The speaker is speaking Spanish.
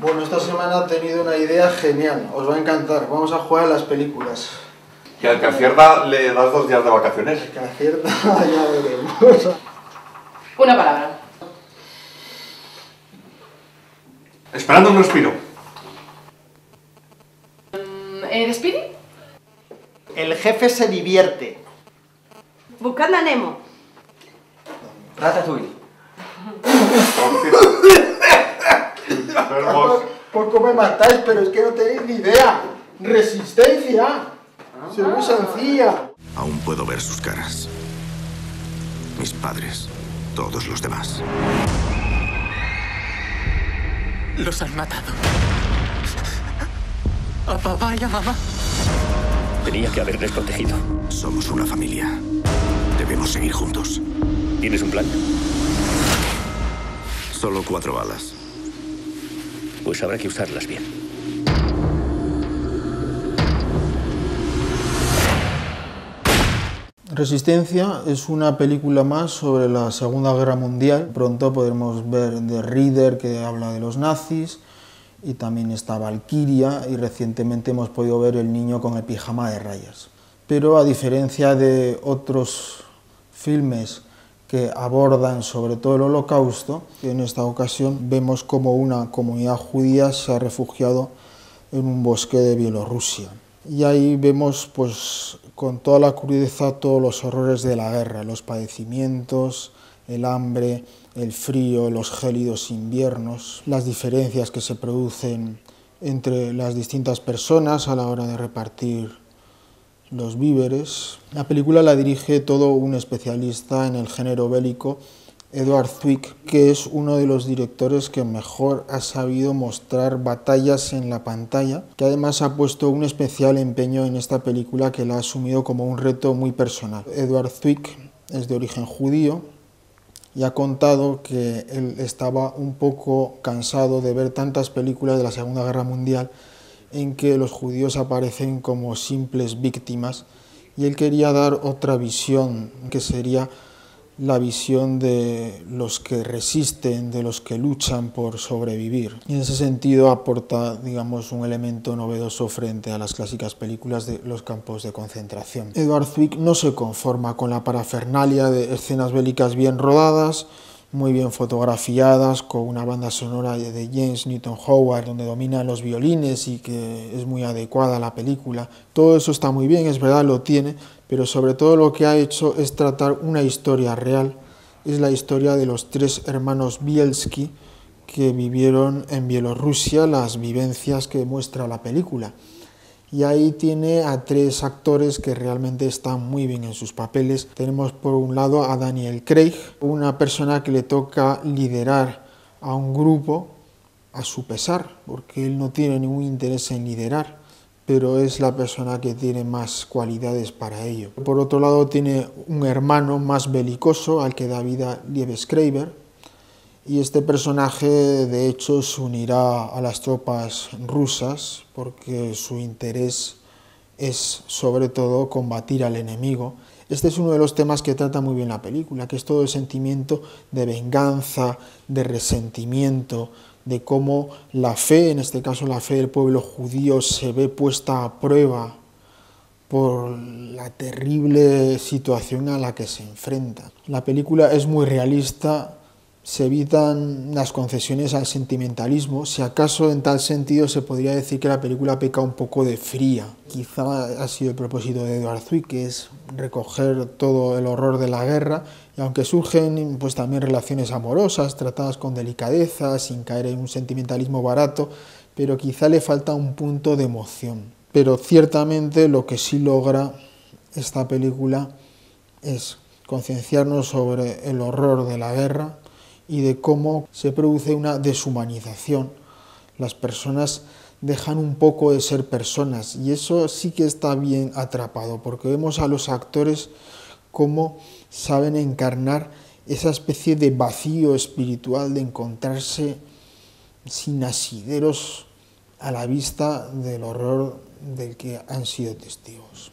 Bueno, esta semana he tenido una idea genial, os va a encantar. Vamos a jugar a las películas. Y al que acierta le das 2 días de vacaciones. Al que acierta, ya veremos. Una palabra. Esperando un respiro. ¿El Spirit? El jefe se divierte. Buscando a Nemo. Ratatouille. Poco me matáis, pero es que no tenéis ni idea. Resistencia. Según Sancilla. Aún puedo ver sus caras. Mis padres. Todos los demás. Los han matado. A papá y a mamá. Tenía que haberles protegido. Somos una familia. Debemos seguir juntos. ¿Tienes un plan? Solo 4 balas. Pues habrá que usarlas bien. Resistencia es una película más sobre la Segunda Guerra Mundial. Pronto podremos ver The Reader, que habla de los nazis. Y también está Valkiria, y recientemente hemos podido ver El Niño con el Pijama de Rayas. Pero a diferencia de otros filmes que abordan sobre todo el Holocausto, en esta ocasión vemos cómo una comunidad judía se ha refugiado en un bosque de Bielorrusia. Y ahí vemos, pues, con toda la crudeza todos los horrores de la guerra, los padecimientos, el hambre, el frío, los gélidos inviernos, las diferencias que se producen entre las distintas personas a la hora de repartir los víveres. La película la dirige todo un especialista en el género bélico, Edward Zwick, que es uno de los directores que mejor ha sabido mostrar batallas en la pantalla, que además ha puesto un especial empeño en esta película que la ha asumido como un reto muy personal. Edward Zwick es de origen judío, y ha contado que él estaba un poco cansado de ver tantas películas de la Segunda Guerra Mundial en que los judíos aparecen como simples víctimas, y él quería dar otra visión, que sería la visión de los que resisten, de los que luchan por sobrevivir. Y en ese sentido aporta, digamos, un elemento novedoso frente a las clásicas películas de los campos de concentración. Edward Zwick no se conforma con la parafernalia de escenas bélicas bien rodadas, muy bien fotografiadas, con una banda sonora de James Newton Howard, donde dominan los violines y que es muy adecuada a la película. Todo eso está muy bien, es verdad, lo tiene, pero sobre todo lo que ha hecho es tratar una historia real. Es la historia de los 3 hermanos Bielski que vivieron en Bielorrusia, las vivencias que muestra la película. Y ahí tiene a 3 actores que realmente están muy bien en sus papeles. Tenemos por un lado a Daniel Craig, una persona que le toca liderar a un grupo a su pesar, porque él no tiene ningún interés en liderar, pero es la persona que tiene más cualidades para ello. Por otro lado tiene un hermano más belicoso al que da vida Liev Schreiber, y este personaje de hecho se unirá a las tropas rusas porque su interés es sobre todo combatir al enemigo. Este es uno de los temas que trata muy bien la película, que es todo el sentimiento de venganza, de resentimiento, de cómo la fe, en este caso la fe del pueblo judío, se ve puesta a prueba por la terrible situación a la que se enfrenta. La película es muy realista. Se evitan las concesiones al sentimentalismo. Si acaso, en tal sentido, se podría decir que la película peca un poco de fría. Quizá ha sido el propósito de Edward Zwick, que es recoger todo el horror de la guerra, y aunque surgen, pues, también relaciones amorosas, tratadas con delicadeza, sin caer en un sentimentalismo barato, pero quizá le falta un punto de emoción. Pero ciertamente lo que sí logra esta película es concienciarnos sobre el horror de la guerra, y de cómo se produce una deshumanización. Las personas dejan un poco de ser personas, y eso sí que está bien atrapado, porque vemos a los actores cómo saben encarnar esa especie de vacío espiritual de encontrarse sin asideros a la vista del horror del que han sido testigos.